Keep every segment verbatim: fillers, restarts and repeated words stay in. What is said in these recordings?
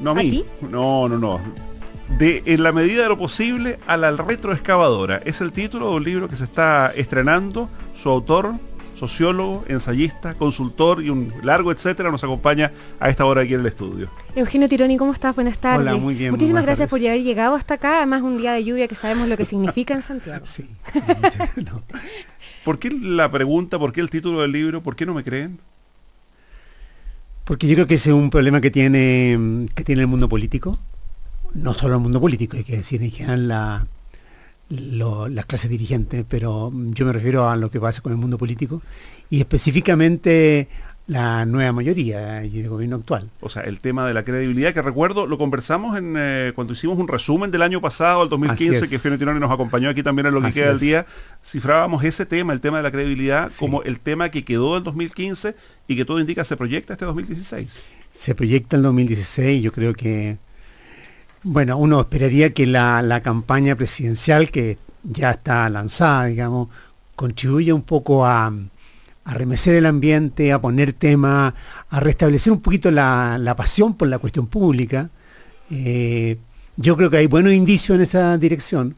No a mí. ¿A ti? No, no, no. De, en la medida de lo posible, a la retroexcavadora. Es el título de un libro que se está estrenando. Su autor, sociólogo, ensayista, consultor y un largo etcétera, nos acompaña a esta hora aquí en el estudio. Eugenio Tironi, ¿cómo estás? Buenas tardes. Hola, muy bien. Muchísimas gracias por haber llegado hasta acá. Además, un día de lluvia que sabemos lo que significa en Santiago. Sí, sí. No. ¿Por qué la pregunta? ¿Por qué el título del libro? ¿Por qué no me creen? Porque yo creo que ese es un problema que tiene, que tiene el mundo político. No solo el mundo político, hay que decir en general la, lo, las clases dirigentes, pero yo me refiero a lo que pasa con el mundo político y específicamente la nueva mayoría y el gobierno actual. O sea, el tema de la credibilidad, que recuerdo, lo conversamos en eh, cuando hicimos un resumen del año pasado, el dos mil quince, es. que Eugenio Tironi nos acompañó aquí también en Lo que Así queda del día, cifrábamos ese tema, el tema de la credibilidad, sí. como el tema que quedó del dos mil quince y que todo indica se proyecta este dos mil dieciséis. Se proyecta el dos mil dieciséis, yo creo que... Bueno, uno esperaría que la, la campaña presidencial que ya está lanzada, digamos, contribuya un poco a, a remecer el ambiente, a poner tema, a restablecer un poquito la, la pasión por la cuestión pública. Eh, yo creo que hay buenos indicios en esa dirección,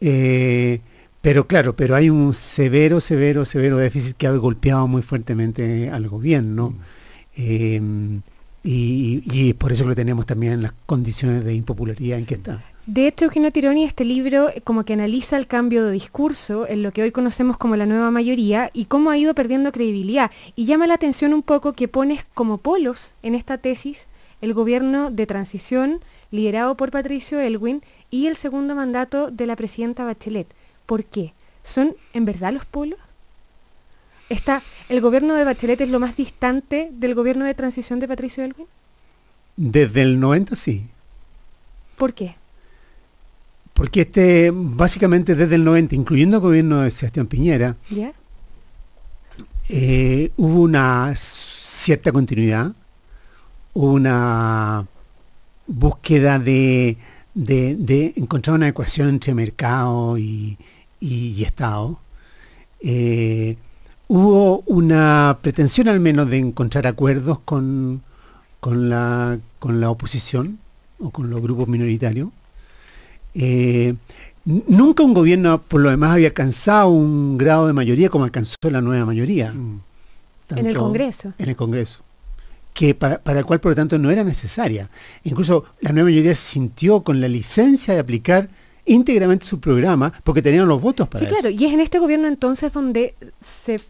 eh, pero claro, pero hay un severo, severo, severo déficit que ha golpeado muy fuertemente al gobierno. Eh, Y, y por eso lo tenemos también en las condiciones de impopularidad en que está. De hecho, Eugenio Tironi, este libro como que analiza el cambio de discurso en lo que hoy conocemos como la nueva mayoría y cómo ha ido perdiendo credibilidad. Y llama la atención un poco que pones como polos en esta tesis el gobierno de transición liderado por Patricio Aylwin y el segundo mandato de la presidenta Bachelet. ¿Por qué? ¿Son en verdad los polos? Está, ¿el gobierno de Bachelet es lo más distante del gobierno de transición de Patricio Aylwin? Desde el noventa sí. ¿Por qué? Porque este, básicamente desde el noventa, incluyendo el gobierno de Sebastián Piñera, ¿ya? Eh, hubo una cierta continuidad, una búsqueda de, de, de encontrar una ecuación entre mercado y, y, y Estado. Eh, Hubo una pretensión al menos de encontrar acuerdos con, con, la, con la oposición o con los grupos minoritarios. Eh, nunca un gobierno, por lo demás, había alcanzado un grado de mayoría como alcanzó la nueva mayoría. Mm. Tanto, en el Congreso. En el Congreso. Que para, para el cual, por lo tanto, no era necesaria. Incluso la nueva mayoría se sintió con la licencia de aplicar íntegramente su programa porque tenían los votos para sí, eso. Sí, claro. Y es en este gobierno entonces donde se...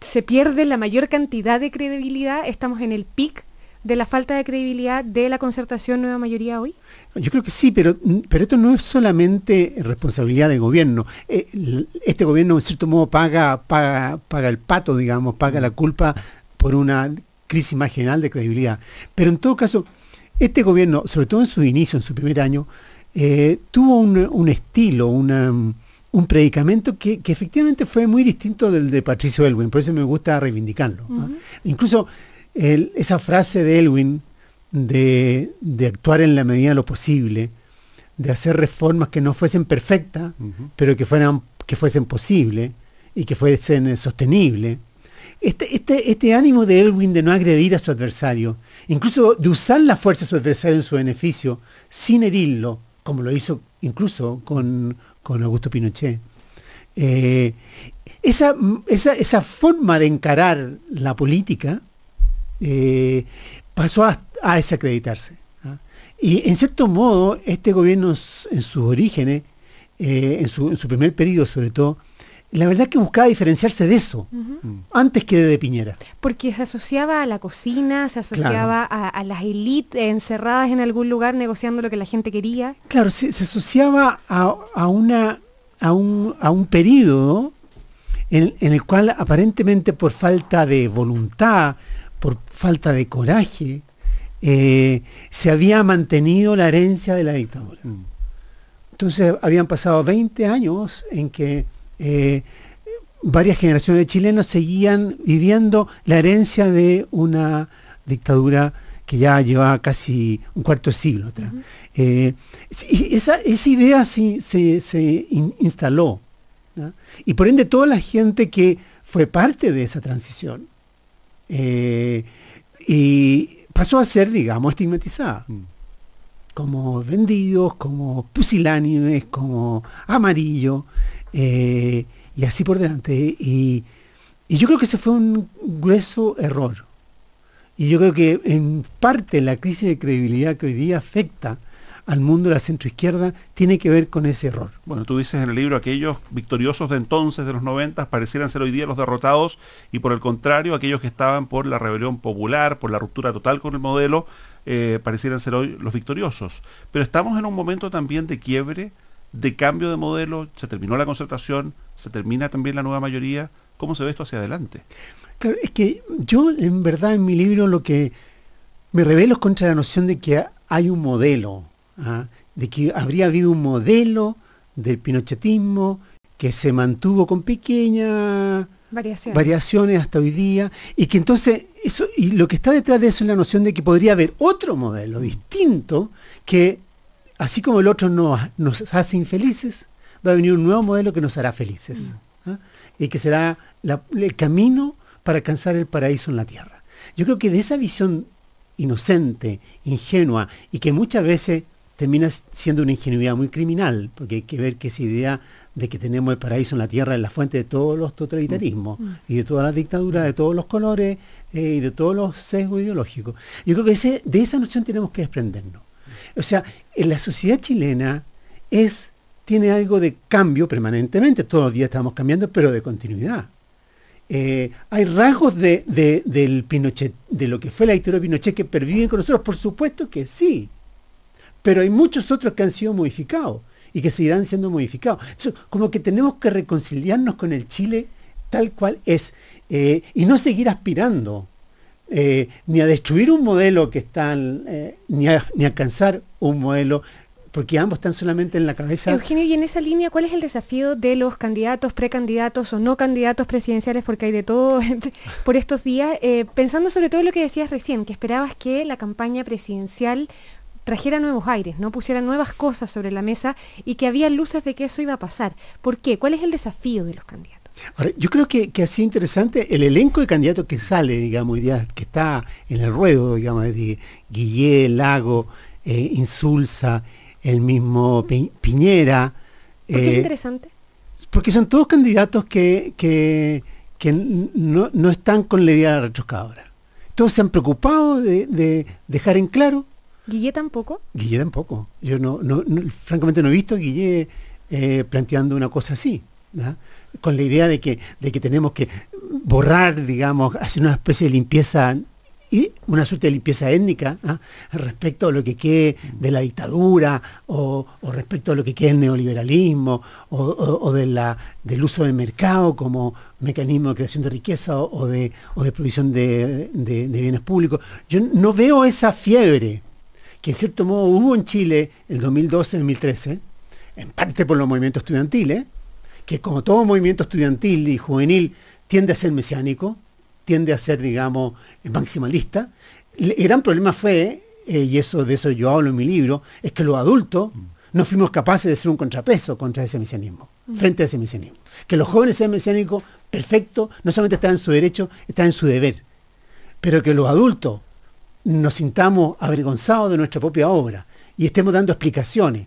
se pierde la mayor cantidad de credibilidad, estamos en el pic de la falta de credibilidad de la concertación nueva mayoría hoy. Yo creo que sí, pero, pero esto no es solamente responsabilidad del gobierno. Este gobierno en cierto modo paga, paga, paga el pato, digamos, paga la culpa por una crisis más general de credibilidad. Pero en todo caso, este gobierno, sobre todo en su inicio, en su primer año, eh, tuvo un, un estilo, una... un predicamento que, que efectivamente fue muy distinto del de Patricio Aylwin, por eso me gusta reivindicarlo. Uh-huh. ¿Ah? Incluso el, esa frase de Aylwin de, de actuar en la medida de lo posible, de hacer reformas que no fuesen perfectas, uh-huh. pero que fueran que fuesen posibles y que fuesen eh, sostenibles. Este, este, este ánimo de Aylwin de no agredir a su adversario, incluso de usar la fuerza de su adversario en su beneficio, sin herirlo, como lo hizo incluso con... con Augusto Pinochet. Eh, esa, esa, esa forma de encarar la política eh, pasó a, a desacreditarse. ¿Ah? Y en cierto modo, este gobierno en sus orígenes, eh, en, su, en su primer periodo sobre todo, la verdad es que buscaba diferenciarse de eso, uh-huh. antes que de Piñera. Porque se asociaba a la cocina, se asociaba claro. a, a las élites encerradas en algún lugar negociando lo que la gente quería. Claro, se, se asociaba a, a, una, a, un, a un periodo en, en el cual aparentemente por falta de voluntad, por falta de coraje, eh, se había mantenido la herencia de la dictadura. Entonces habían pasado veinte años en que... Eh, varias generaciones de chilenos seguían viviendo la herencia de una dictadura que ya llevaba casi un cuarto de siglo atrás. Uh-huh. eh, esa, esa idea sí, se, se in, instaló, ¿no? Y por ende toda la gente que fue parte de esa transición eh, y pasó a ser, digamos, estigmatizada. Uh-huh. como vendidos, como pusilánimes, como amarillo, eh, y así por delante. Y, y yo creo que ese fue un grueso error. Y yo creo que en parte la crisis de credibilidad que hoy día afecta al mundo de la centroizquierda tiene que ver con ese error. Bueno, tú dices en el libro, aquellos victoriosos de entonces, de los noventas, parecieran ser hoy día los derrotados, y por el contrario, aquellos que estaban por la rebelión popular, por la ruptura total con el modelo, eh, parecieran ser hoy los victoriosos. Pero estamos en un momento también de quiebre, de cambio de modelo, se terminó la concertación, se termina también la nueva mayoría. ¿Cómo se ve esto hacia adelante? Claro, es que yo, en verdad, en mi libro lo que me revelo es contra la noción de que hay un modelo, ¿ah? de que habría habido un modelo del pinochetismo que se mantuvo con pequeñas variaciones. variaciones hasta hoy día, y que entonces eso, y lo que está detrás de eso es la noción de que podría haber otro modelo distinto, que así como el otro nos, nos hace infelices, va a venir un nuevo modelo que nos hará felices, mm. ¿ah? y que será la, el camino para alcanzar el paraíso en la tierra. Yo creo que de esa visión inocente, ingenua, y que muchas veces termina siendo una ingenuidad muy criminal, porque hay que ver que esa idea de que tenemos el paraíso en la tierra es la fuente de todos los totalitarismos, mm. y de todas las dictaduras, de todos los colores, eh, y de todos los sesgos ideológicos. Yo creo que ese, de esa noción tenemos que desprendernos. O sea, en la sociedad chilena es, tiene algo de cambio permanentemente, todos los días estamos cambiando, pero de continuidad. Eh, hay rasgos de, de, del Pinochet, de lo que fue la dictadura de Pinochet, que perviven con nosotros, por supuesto que sí. Pero hay muchos otros que han sido modificados y que seguirán siendo modificados. Entonces, como que tenemos que reconciliarnos con el Chile tal cual es, eh, y no seguir aspirando eh, ni a destruir un modelo que está, eh, ni, a, ni a alcanzar un modelo, porque ambos están solamente en la cabeza. Eugenio, y en esa línea, ¿cuál es el desafío de los candidatos, precandidatos o no candidatos presidenciales? Porque hay de todo por estos días, eh, pensando sobre todo en lo que decías recién, que esperabas que la campaña presidencial trajera nuevos aires, ¿no? Pusiera nuevas cosas sobre la mesa, y que había luces de que eso iba a pasar. ¿Por qué? ¿Cuál es el desafío de los candidatos? Ahora, yo creo que, que ha sido interesante el elenco de candidatos que sale, digamos, que está en el ruedo, digamos, de Guillén, Lago, eh, Insulza, el mismo Pi Piñera. ¿Por qué eh, es interesante? Porque son todos candidatos que, que, que no, no están con la idea de la retroscadora. Todos se han preocupado de, de dejar en claro. ¿Guillé tampoco? Guillé tampoco. Yo no, no, no, francamente no he visto a Guillé eh, planteando una cosa así, ¿verdad? Con la idea de que, de que tenemos que borrar, digamos, hacer una especie de limpieza, y una suerte de limpieza étnica, ¿ah? respecto a lo que quede de la dictadura, o, o respecto a lo que quede del neoliberalismo, o, o, o de la, del uso del mercado como mecanismo de creación de riqueza, o, o, de, o de provisión de, de, de bienes públicos. Yo no veo esa fiebre que en cierto modo hubo en Chile el dos mil doce dos mil trece, en parte por los movimientos estudiantiles, que como todo movimiento estudiantil y juvenil tiende a ser mesiánico, tiende a ser, digamos, maximalista. El gran problema fue, eh, y eso de eso yo hablo en mi libro, es que los adultos no fuimos capaces de ser un contrapeso contra ese mesianismo, mm. frente a ese mesianismo. Que los jóvenes sean mesiánicos, perfecto, no solamente están en su derecho, están en su deber. Pero que los adultos nos sintamos avergonzados de nuestra propia obra y estemos dando explicaciones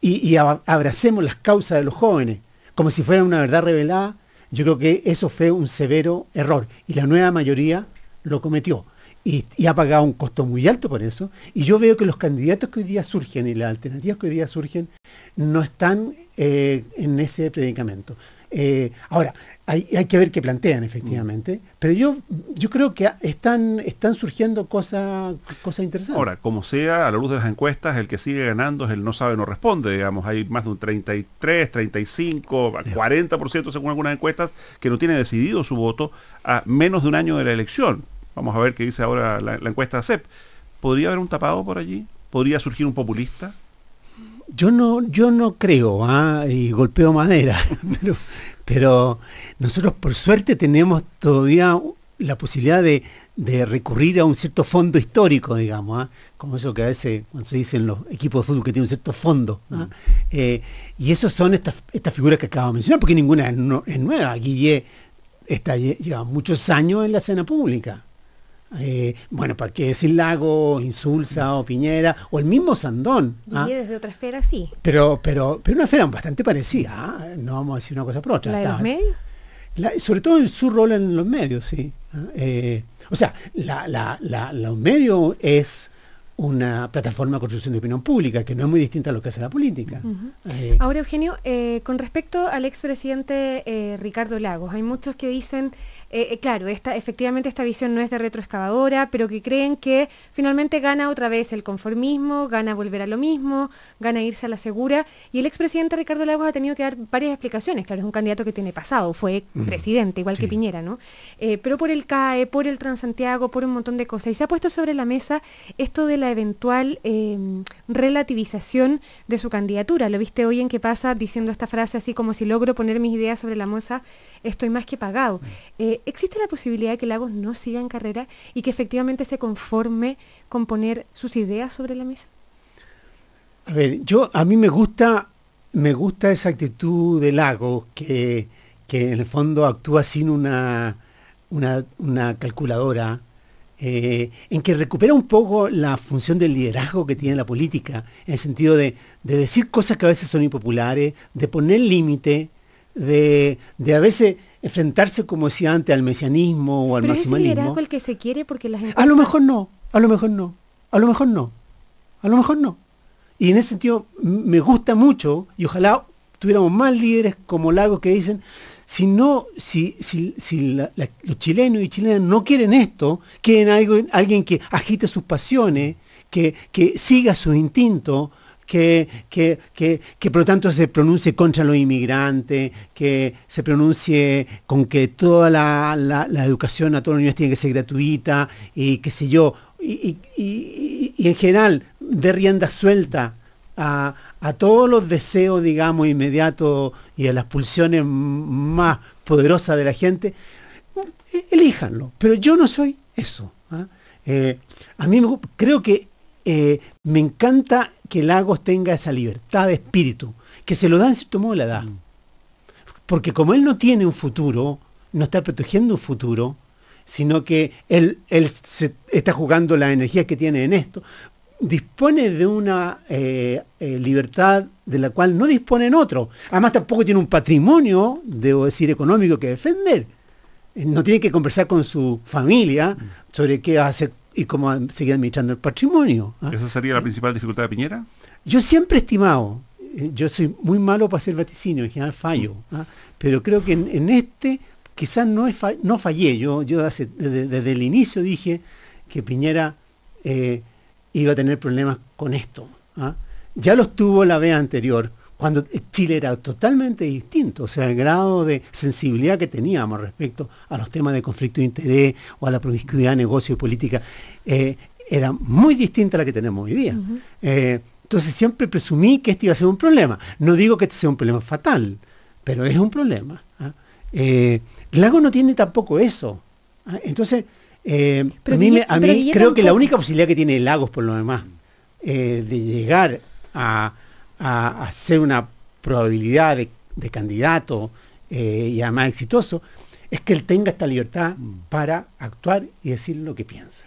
y, y ab abracemos las causas de los jóvenes como si fueran una verdad revelada. Yo creo que eso fue un severo error, y la nueva mayoría lo cometió, y, y ha pagado un costo muy alto por eso. Y yo veo que los candidatos que hoy día surgen y las alternativas que hoy día surgen no están eh, en ese predicamento. Eh, ahora, hay, hay que ver qué plantean efectivamente, pero yo, yo creo que están, están surgiendo cosas cosa interesantes. Ahora, como sea, a la luz de las encuestas, el que sigue ganando es el no sabe, no responde, digamos. Hay más de un treinta y tres, treinta y cinco, cuarenta por ciento según algunas encuestas que no tiene decidido su voto a menos de un año de la elección. Vamos a ver qué dice ahora la, la encuesta de C E P. ¿Podría haber un tapado por allí? ¿Podría surgir un populista? Yo no, yo no creo, ¿ah? y golpeo madera, pero, pero nosotros por suerte tenemos todavía la posibilidad de, de recurrir a un cierto fondo histórico, digamos, ¿ah? como eso que a veces cuando se dicen los equipos de fútbol que tienen un cierto fondo, ¿ah? eh, y esos son estas, estas figuras que acabo de mencionar, porque ninguna es, no, es nueva. Guillén está lleva muchos años en la escena pública, Eh, bueno, ¿para qué decir Lago, Insulza o Piñera? O el mismo Sandón. ¿Ah? Y desde otra esfera, sí. Pero, pero, pero una esfera bastante parecida, ¿eh? No vamos a decir una cosa por otra. ¿La de los medios? La, sobre todo el, su rol en los medios, sí. Eh, o sea, la, la, la, los medios es una plataforma de construcción de opinión pública, que no es muy distinta a lo que hace la política. Uh-huh. eh. Ahora, Eugenio, eh, con respecto al expresidente eh, Ricardo Lagos, hay muchos que dicen, eh, eh, claro, esta, efectivamente esta visión no es de retroexcavadora, pero que creen que finalmente gana otra vez el conformismo, gana volver a lo mismo, gana irse a la segura, y el expresidente Ricardo Lagos ha tenido que dar varias explicaciones. Claro, es un candidato que tiene pasado, fue uh-huh. presidente, igual sí. que Piñera, ¿no? Eh, pero por el C A E, por el Transantiago, por un montón de cosas, y se ha puesto sobre la mesa esto de la eventual eh, relativización de su candidatura. Lo viste hoy en Qué Pasa diciendo esta frase así como: si logro poner mis ideas sobre la mesa, estoy más que pagado. Eh, ¿Existe la posibilidad de que Lagos no siga en carrera y que efectivamente se conforme con poner sus ideas sobre la mesa? A ver, yo a mí me gusta me gusta esa actitud de Lagos, que, que en el fondo actúa sin una, una, una calculadora. Eh, en que recupera un poco la función del liderazgo que tiene la política, en el sentido de, de decir cosas que a veces son impopulares, de poner límite, de, de a veces enfrentarse, como decía antes, al mesianismo o al maximalismo. ¿Pero es el liderazgo el que se quiere? Porque la gente... A lo mejor no, a lo mejor no, a lo mejor no, a lo mejor no. Y en ese sentido me gusta mucho, y ojalá tuviéramos más líderes como Lagos que dicen... Si, no, si, si, si la, la, los chilenos y chilenas no quieren esto, quieren algo, alguien que agite sus pasiones, que, que siga sus instintos, que, que, que, que por lo tanto se pronuncie contra los inmigrantes, que se pronuncie con que toda la, la, la educación a todos los niños tiene que ser gratuita, y qué sé yo, y, y, y, y en general de rienda suelta A, a todos los deseos, digamos, inmediatos y a las pulsiones más poderosas de la gente, elíjanlo. Pero yo no soy eso. ¿eh? Eh, a mí me, creo que eh, me encanta que Lagos tenga esa libertad de espíritu, que se lo da en cierto modo la edad. Porque como él no tiene un futuro, no está protegiendo un futuro, sino que él, él se está jugando las energías que tiene en esto, dispone de una eh, eh, libertad de la cual no dispone en otro. Además, tampoco tiene un patrimonio, debo decir, económico que defender. No tiene que conversar con su familia sobre qué va a hacer y cómo va a seguir administrando el patrimonio. ¿Ah? ¿Esa sería la principal dificultad de Piñera? Yo siempre he estimado, eh, yo soy muy malo para hacer vaticinio, en general fallo, ¿ah? Pero creo que en, en este quizás no, fa no fallé. Yo, yo hace, desde, desde el inicio dije que Piñera... Eh, iba a tener problemas con esto. ¿Ah? Ya los tuvo la vez anterior, cuando Chile era totalmente distinto. O sea, el grado de sensibilidad que teníamos respecto a los temas de conflicto de interés o a la promiscuidad, negocio y política, eh, era muy distinta a la que tenemos hoy día. Uh-huh. eh, entonces siempre presumí que este iba a ser un problema. No digo que este sea un problema fatal, pero es un problema. ¿Ah? Eh, Lago no tiene tampoco eso. ¿Ah? Entonces... Eh, pero a mí, Guille, a mí creo tampoco. Que la única posibilidad que tiene Lagos, por lo demás, eh, de llegar a, a hacer una probabilidad de, de candidato eh, y además exitoso, es que él tenga esta libertad para actuar y decir lo que piensa.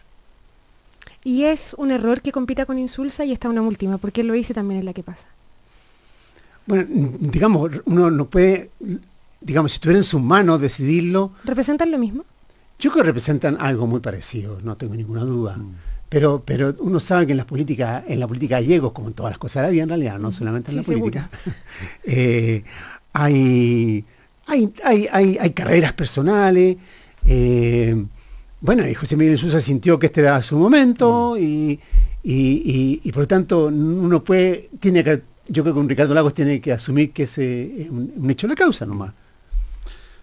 Y es un error que compita con Insulza y está una última, porque él lo dice también en La Que Pasa. Bueno, digamos, uno no puede, digamos, si estuviera en sus manos decidirlo. ¿Representan lo mismo? Yo creo que representan algo muy parecido, no tengo ninguna duda. Mm. Pero, pero uno sabe que en las políticas, en la política de gallegos, como en todas las cosas de la vida en realidad, no solamente en sí, la política, eh, hay, hay, hay, hay, hay carreras personales. Eh, bueno, y José Miguel de Sousa sintió que este era su momento, mm. y, y, y, y por lo tanto uno puede, tiene que, yo creo que un Ricardo Lagos tiene que asumir que es eh, un, un hecho de la causa nomás.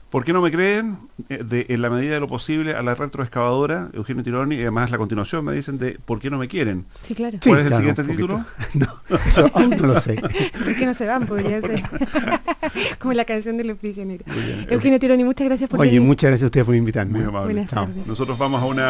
¿Por qué no me creen? Eh, de, en la medida de lo posible a la retroexcavadora, Eugenio Tironi, y además la continuación me dicen de ¿por qué no me quieren? Sí, claro. ¿Cuál sí, es el claro, siguiente título? No, eso aún no lo sé. ¿Por qué no se van? Podría ser. Como la canción de los prisioneros. Bien, Eugenio Tironi, muchas gracias por venir. Oye, muchas gracias a ustedes por invitarme. Muy amable. Chao. Nosotros vamos a una...